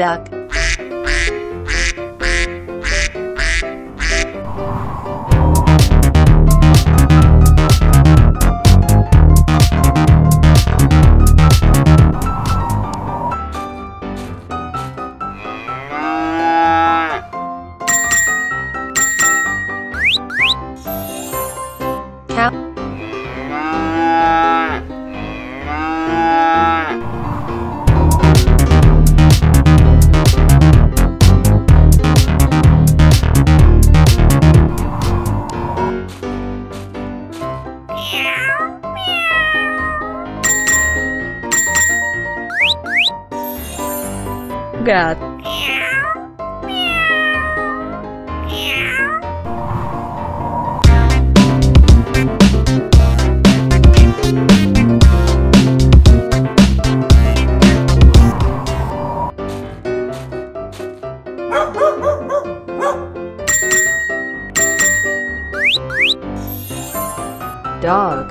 duck. Cat. Dog.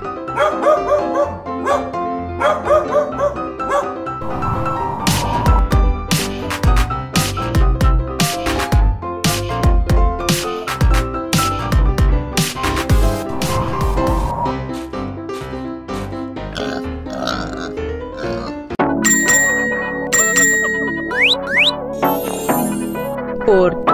Por